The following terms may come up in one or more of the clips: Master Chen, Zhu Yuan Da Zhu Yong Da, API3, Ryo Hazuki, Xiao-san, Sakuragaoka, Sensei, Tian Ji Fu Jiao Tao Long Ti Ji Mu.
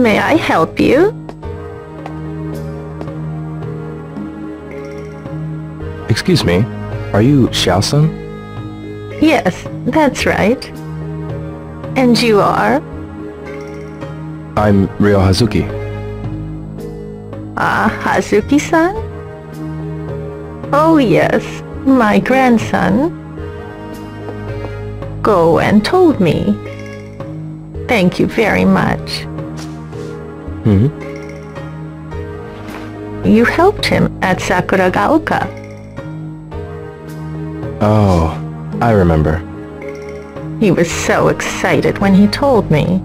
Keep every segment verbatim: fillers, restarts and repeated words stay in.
May I help you? Excuse me, are you Xiao-san? Yes, that's right. And you are? I'm Ryo Hazuki. Ah, Hazuki-san? Oh yes, my grandson. Go and told me. Thank you very much. Hmm? You helped him at Sakuragaoka. Oh, I remember. He was so excited when he told me.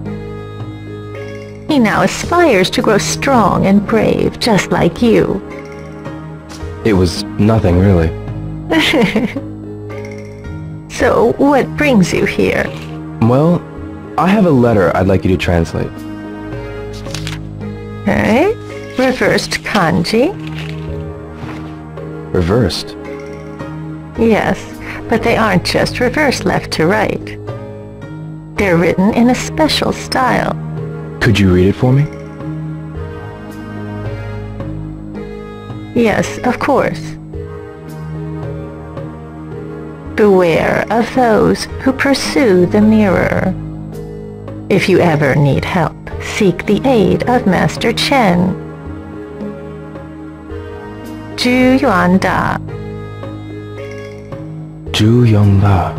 He now aspires to grow strong and brave, just like you. It was nothing, really. So, what brings you here? Well, I have a letter I'd like you to translate. Okay. Reversed kanji. Reversed? Yes, but they aren't just reversed left to right. They're written in a special style. Could you read it for me? Yes, of course. Beware of those who pursue the mirror. If you ever need help, seek the aid of Master Chen. Zhu Yuan Da Zhu Yong Da.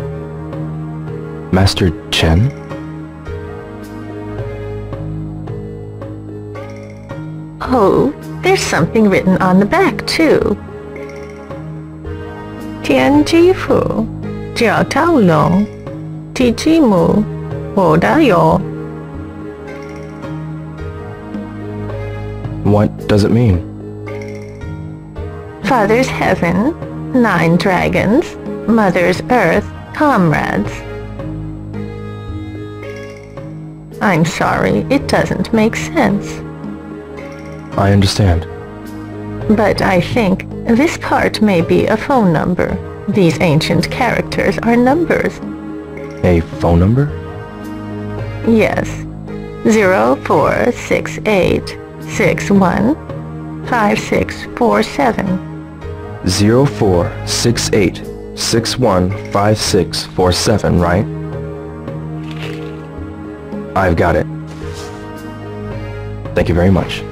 Master Chen? Oh, there's something written on the back, too. Tian Ji Fu Jiao Tao Long Ti Ji Mu Da Yo. What does it mean? Father's Heaven, Nine Dragons, Mother's Earth, comrades. I'm sorry, it doesn't make sense. I understand. But I think this part may be a phone number. These ancient characters are numbers. A phone number? Yes. zero four six eight six one five six four seven. zero four six eight. six one five six four seven, right? I've got it. Thank you very much.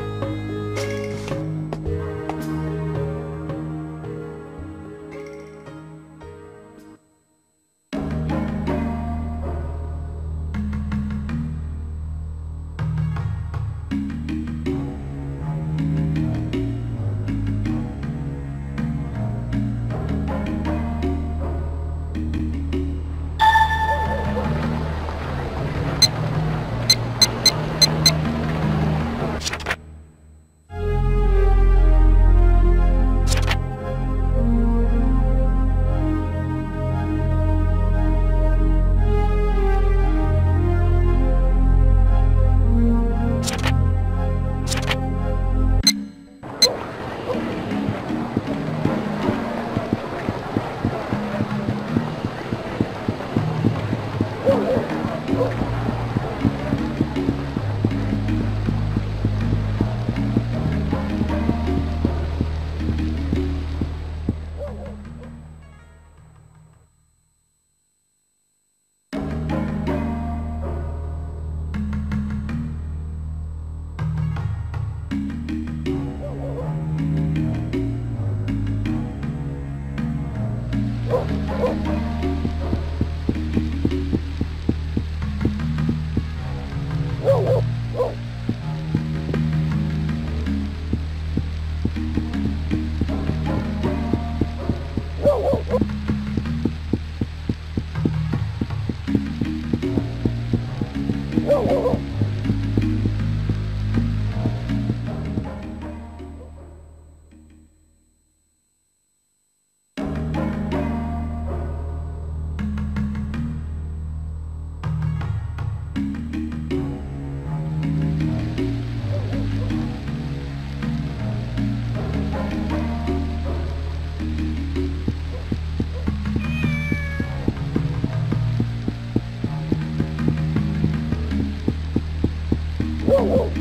Whoa, whoa.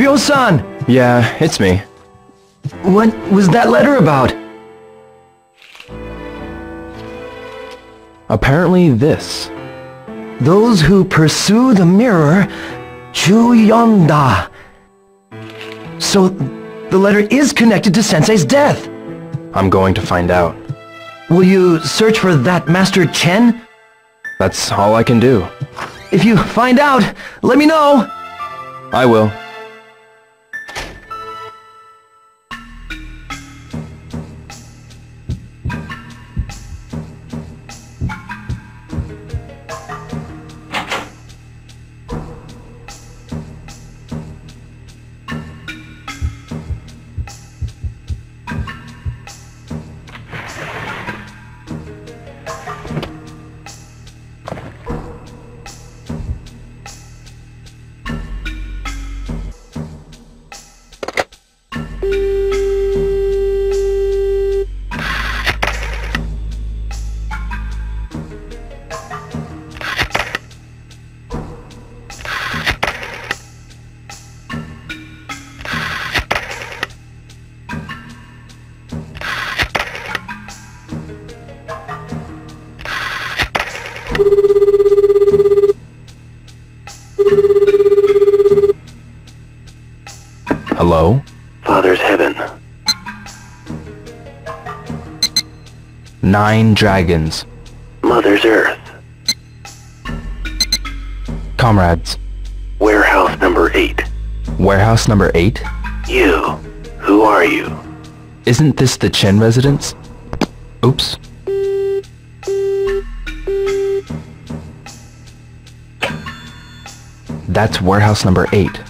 Ryo-san! Yeah, it's me. What was that letter about? Apparently this. Those who pursue the mirror, Zhu Yuan Da. So, the letter is connected to Sensei's death! I'm going to find out. Will you search for that Master Chen? That's all I can do. If you find out, let me know! I will. Hello? Father's Heaven. Nine Dragons. Mother's Earth. Comrades. Warehouse number eight. Warehouse number eight? You. Who are you? Isn't this the Chen residence? Oops. That's warehouse number eight.